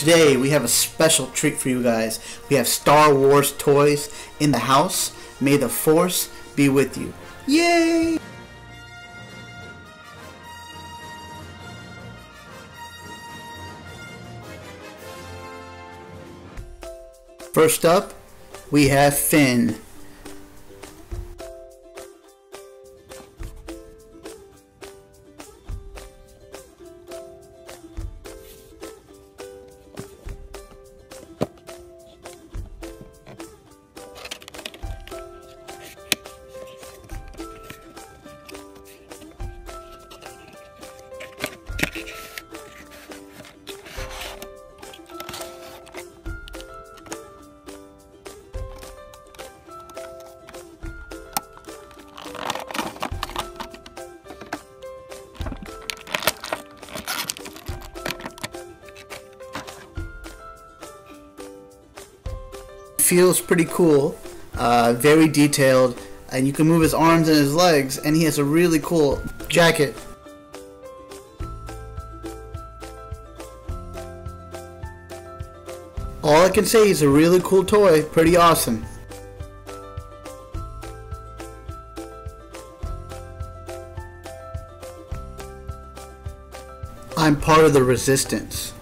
Today we have a special treat for you guys. We have Star Wars toys in the house. May the Force be with you. Yay! First up, we have Finn. Feels pretty cool, very detailed, and you can move his arms and his legs, and he has a really cool jacket. All I can say is a really cool toy, pretty awesome. I'm part of the resistance.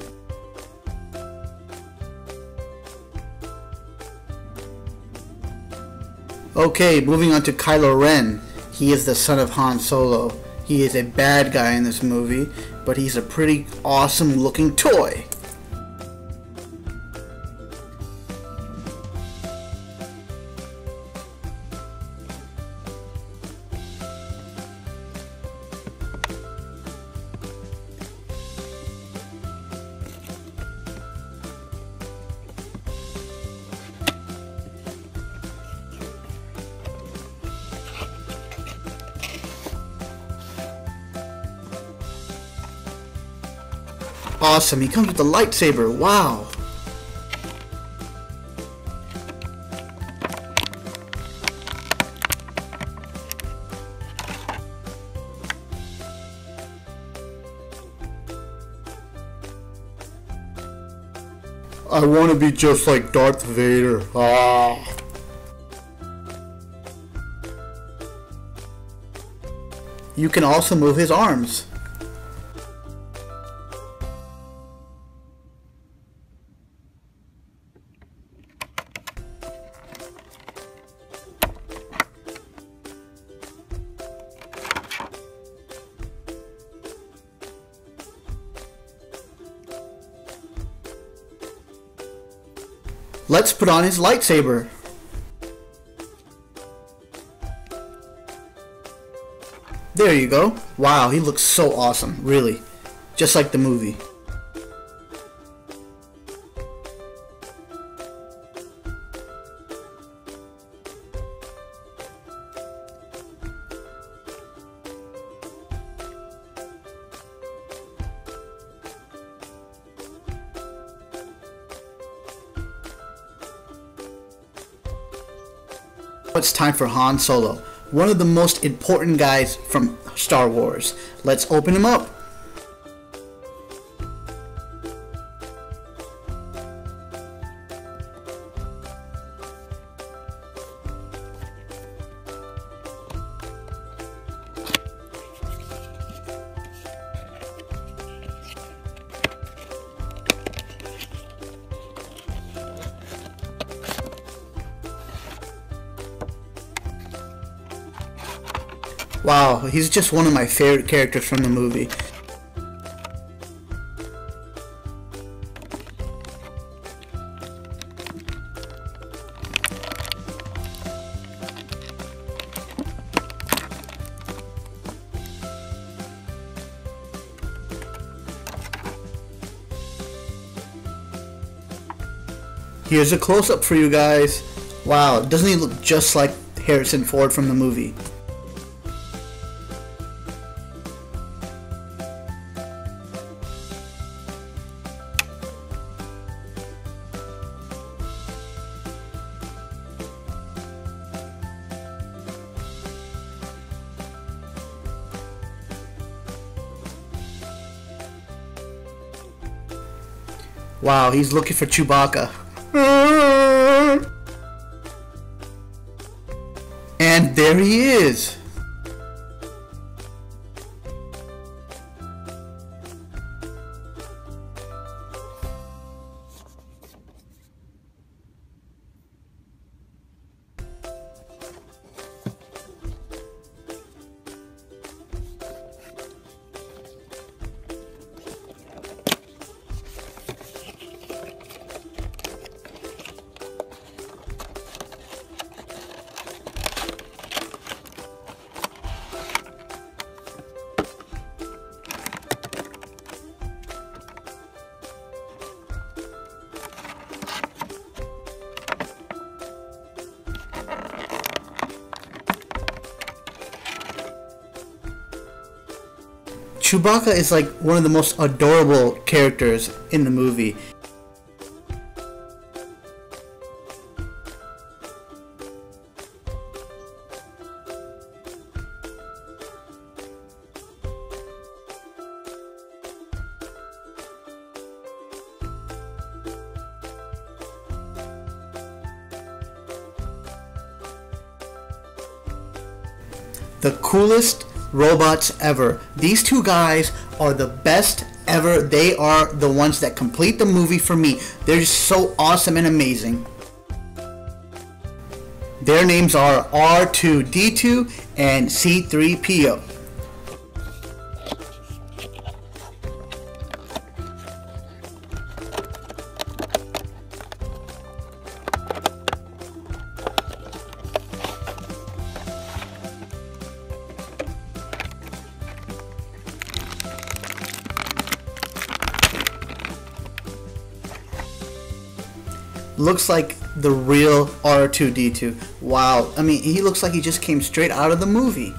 Okay, moving on to Kylo Ren. He is the son of Han Solo. He is a bad guy in this movie, but he's a pretty awesome looking toy. Awesome, he comes with a lightsaber, wow! I want to be just like Darth Vader, ah! You can also move his arms. Let's put on his lightsaber. There you go. Wow, he looks so awesome, really. Just like the movie. It's time for Han Solo, one of the most important guys from Star Wars. Let's open him up. Wow, he's just one of my favorite characters from the movie. Here's a close-up for you guys. Wow, doesn't he look just like Harrison Ford from the movie? Wow, he's looking for Chewbacca. And there he is. Chewbacca is like one of the most adorable characters in the movie. The coolest robots ever. These two guys are the best ever. They are the ones that complete the movie for me. They're just so awesome and amazing. Their names are R2D2 and C3PO. Looks like the real R2D2. Wow, I mean, he looks like he just came straight out of the movie.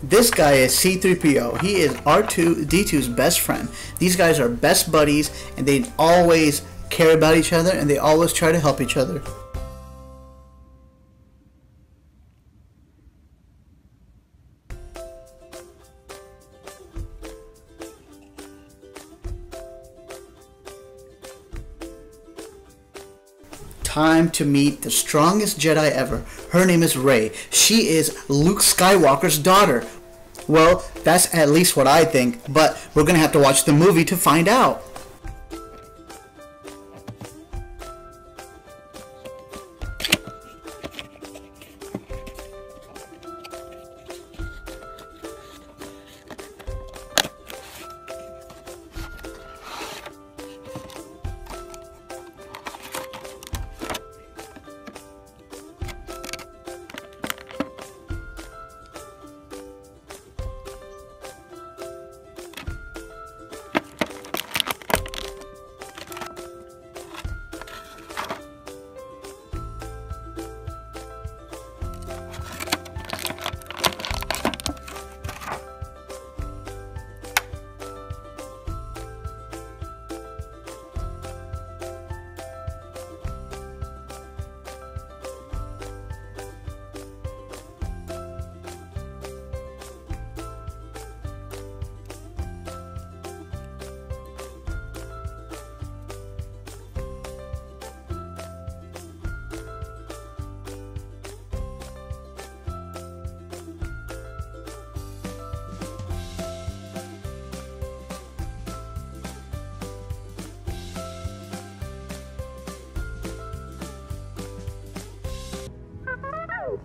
This guy is C-3PO. He is R2-D2's best friend. These guys are best buddies, and they always care about each other, and they always try to help each other. Time to meet the strongest Jedi ever. Her name is Rey. She is Luke Skywalker's daughter. Well, that's at least what I think, but we're gonna have to watch the movie to find out.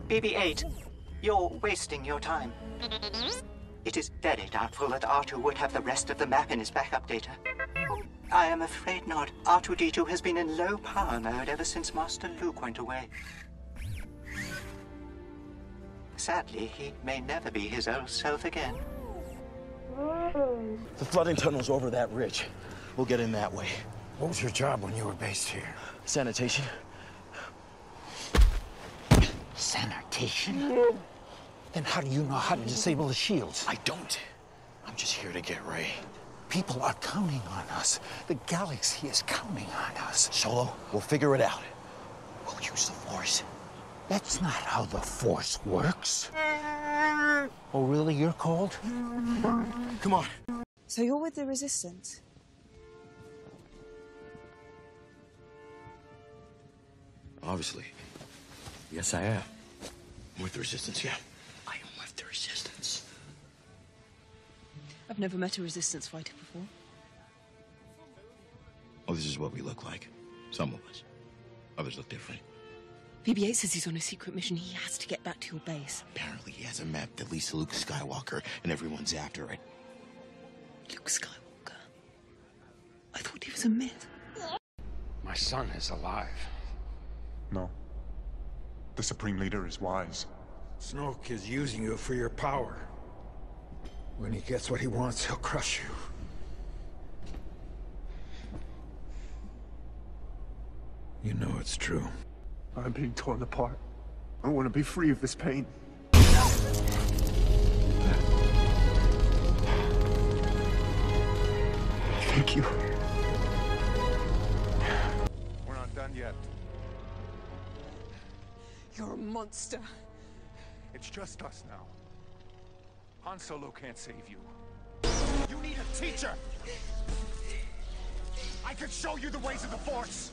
BB-8, you're wasting your time. It is very doubtful that R2 would have the rest of the map in his backup data. I am afraid not. R2-D2 has been in low power mode ever since Master Luke went away. Sadly, he may never be his old self again. The flooding tunnel's over that ridge. We'll get in that way. What was your job when you were based here? Sanitation. Sanitation? Then how do you know how to disable the shields? I don't. I'm just here to get Rey. People are counting on us. The galaxy is counting on us. Solo, we'll figure it out. We'll use the Force. That's not how the Force works. Oh, really? You're cold? Come on. So you're with the Resistance? Obviously. Yes, I am. With the Resistance, yeah. I am with the Resistance. I've never met a Resistance fighter before. Oh, this is what we look like. Some of us. Others look different. BB-8 says he's on a secret mission. He has to get back to your base. Apparently he has a map that leads to Luke Skywalker, and everyone's after it. Luke Skywalker? I thought he was a myth. My son is alive. No. The Supreme Leader is wise. Snoke is using you for your power. When he gets what he wants, he'll crush you. You know it's true. I'm being torn apart. I want to be free of this pain. Thank you. We're not done yet. You're a monster. It's just us now. Han Solo can't save you. You need a teacher! I could show you the ways of the Force!